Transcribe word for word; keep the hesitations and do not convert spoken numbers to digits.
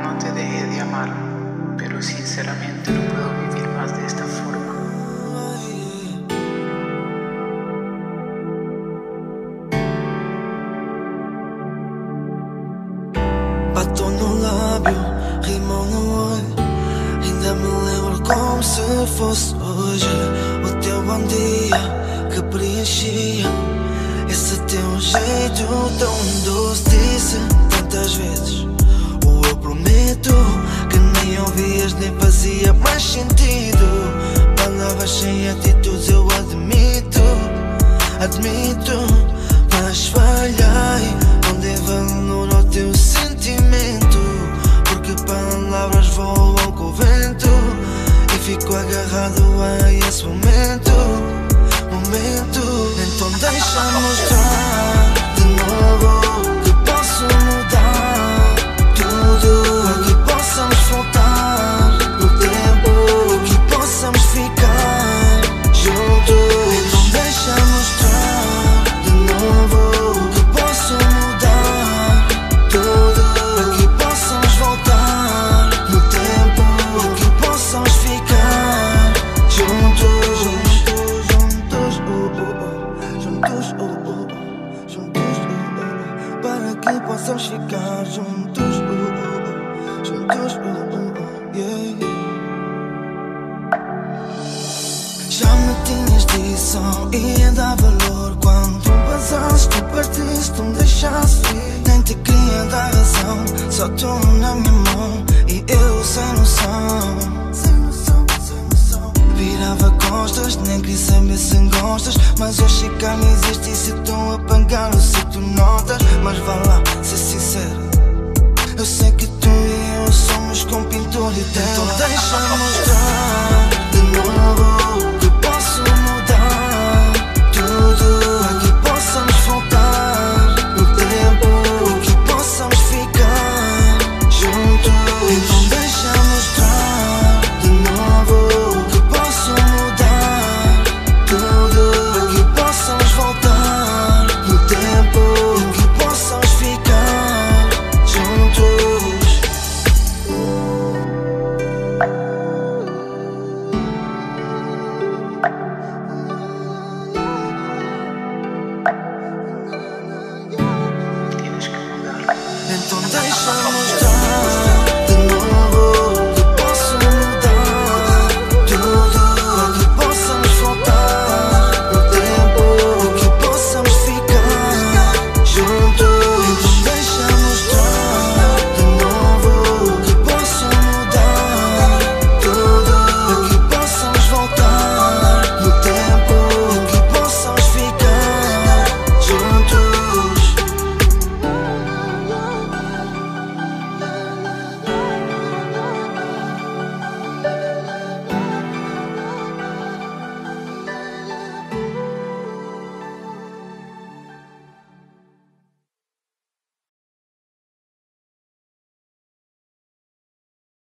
Ya no te dejé de amar, pero sinceramente no puedo vivir más de esta forma. Batom no lábio, rimão no olho, ainda me lembro como se fosse hoje. O teu bom dia que preenchia esse teu jeito tão doce. Disse tantas vezes o eu prometo, que nem ouvias nem fazia mais sentido. Palavras sem atitudes eu admito, admito, mas falhei. Não dei valor ao teu sentimento, porque palavras voam com o vento, e fico agarrado a esse momento, momento. Então deixa-me mostrar de novo que posso mudar tudo, para que possamos voltar no tempo, para que possamos ficar juntos. Então deixa-me mostrar de novo que posso mudar tudo, para que possamos voltar no tempo, para que possamos ficar juntos, juntos, juntos, oh, oh, juntos, oh, oh, juntos, oh, oh, para que possamos ficar juntos. Já me tinhas dito e ia dar valor quando tu passaste, tu partiste, tu me deixaste ir. Nem te queria dar razão, só tu na minha mão e eu sem noção, sem noção, sem noção. Virava costas, nem queria saber se gostas, mas hoje chegar não existe. E se estão a pagar ou se tu notas, mas vá lá, ser sincero, eu sei que tu e eu somos com pintor e tela. Então deixa-me